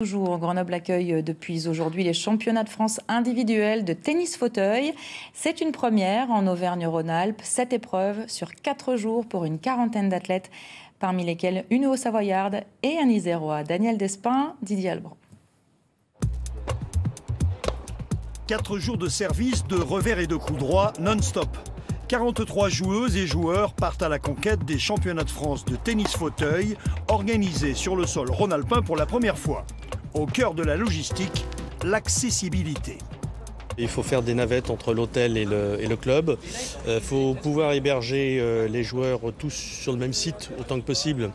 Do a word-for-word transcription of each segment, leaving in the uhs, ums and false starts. Toujours, Grenoble accueille depuis aujourd'hui les championnats de France individuels de tennis-fauteuil. C'est une première en Auvergne-Rhône-Alpes. Sept épreuves sur quatre jours pour une quarantaine d'athlètes, parmi lesquels une Haut-Savoyarde et un Isérois. Daniel Despin, Didier Albrand. Quatre jours de service, de revers et de coups droits non-stop. quarante-trois joueuses et joueurs partent à la conquête des championnats de France de tennis-fauteuil organisés sur le sol rhône-alpin pour la première fois. Au cœur de la logistique, l'accessibilité. Il faut faire des navettes entre l'hôtel et le, et le club. Il euh, faut pouvoir héberger euh, les joueurs tous sur le même site autant que possible,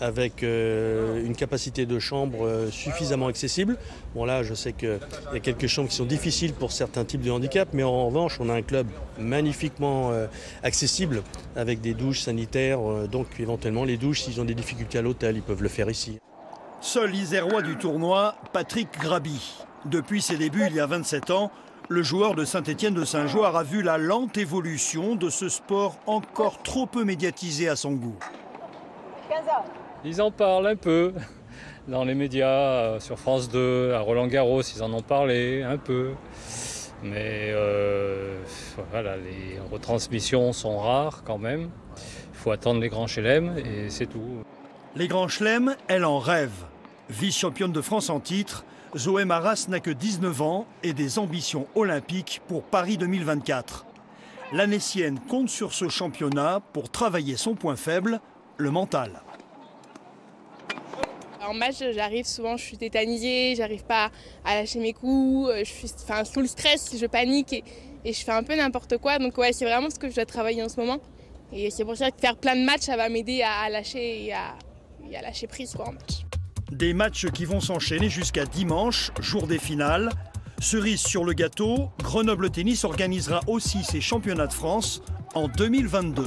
avec euh, une capacité de chambre euh, suffisamment accessible. Bon là, je sais qu'il y a quelques chambres qui sont difficiles pour certains types de handicap, mais en revanche, on a un club magnifiquement euh, accessible, avec des douches sanitaires. Euh, donc éventuellement, les douches, s'ils ont des difficultés à l'hôtel, ils peuvent le faire ici. Seul isérois du tournoi, Patrick Grabhi. Depuis ses débuts il y a vingt-sept ans, le joueur de Saint-Etienne-de-Saint-Jouard a vu la lente évolution de ce sport encore trop peu médiatisé à son goût. Ils en parlent un peu dans les médias, sur France deux, à Roland-Garros, ils en ont parlé un peu. Mais euh, voilà, les retransmissions sont rares quand même. Il faut attendre les grands chelems et c'est tout. Les grands chelems, elle en rêve. Vice-championne de France en titre, Zoé Maras n'a que dix-neuf ans et des ambitions olympiques pour Paris deux mille vingt-quatre. L'annécienne compte sur ce championnat pour travailler son point faible, le mental. En match, j'arrive souvent, je suis tétanisée, j'arrive pas à lâcher mes coups, je suis enfin, sous le stress, je panique et, et je fais un peu n'importe quoi. Donc ouais, c'est vraiment ce que je dois travailler en ce moment. Et c'est pour ça que faire plein de matchs, ça va m'aider à, à lâcher et à... Il y a lâché prise quoi en match. Des matchs qui vont s'enchaîner jusqu'à dimanche, jour des finales. Cerise sur le gâteau, Grenoble Tennis organisera aussi ses championnats de France en deux mille vingt-deux.